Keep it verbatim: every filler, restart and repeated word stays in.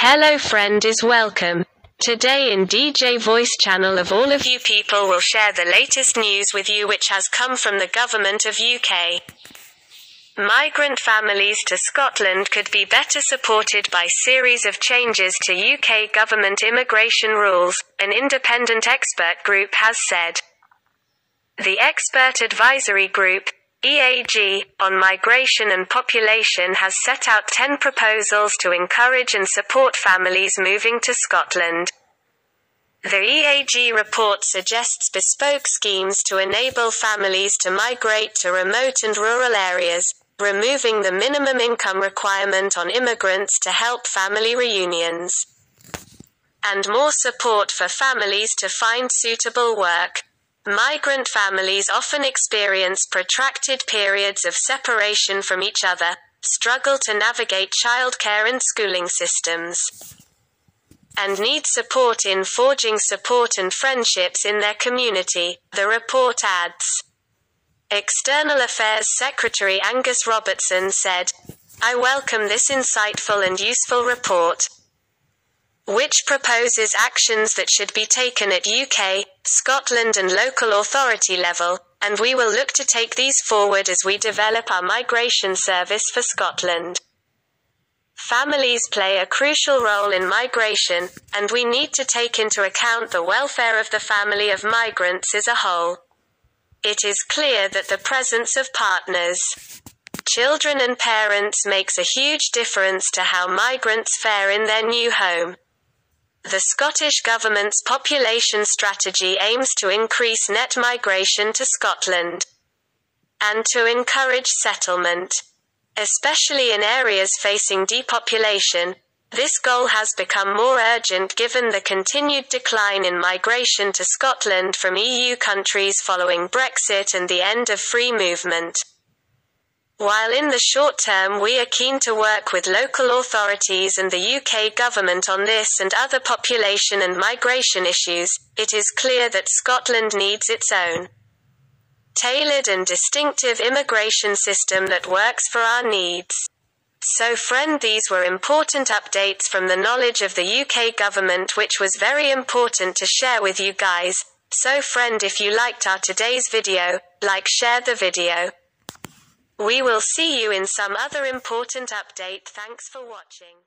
Hello friend is welcome. Today in D J Voice channel of all of you people will share the latest news with you which has come from the government of U K. Migrant families to Scotland could be better supported by series of changes to U K government immigration rules, an independent expert group has said. The Expert Advisory Group, E A G, on migration and population has set out ten proposals to encourage and support families moving to Scotland. The E A G report suggests bespoke schemes to enable families to migrate to remote and rural areas, removing the minimum income requirement on immigrants to help family reunions, and more support for families to find suitable work. Migrant families often experience protracted periods of separation from each other, struggle to navigate childcare and schooling systems, and need support in forging support and friendships in their community, the report adds. External Affairs Secretary Angus Robertson said, "I welcome this insightful and useful report, which proposes actions that should be taken at U K, Scotland and local authority level, and we will look to take these forward as we develop our migration service for Scotland. Families play a crucial role in migration, and we need to take into account the welfare of the family of migrants as a whole. It is clear that the presence of partners, children and parents makes a huge difference to how migrants fare in their new home. The Scottish Government's population strategy aims to increase net migration to Scotland and to encourage settlement, especially in areas facing depopulation. This goal has become more urgent given the continued decline in migration to Scotland from E U countries following Brexit and the end of free movement. While in the short term we are keen to work with local authorities and the U K government on this and other population and migration issues, it is clear that Scotland needs its own tailored and distinctive immigration system that works for our needs." So friend, these were important updates from the knowledge of the U K government which was very important to share with you guys. So friend, if you liked our today's video, like, share the video. We will see you in some other important update. Thanks for watching.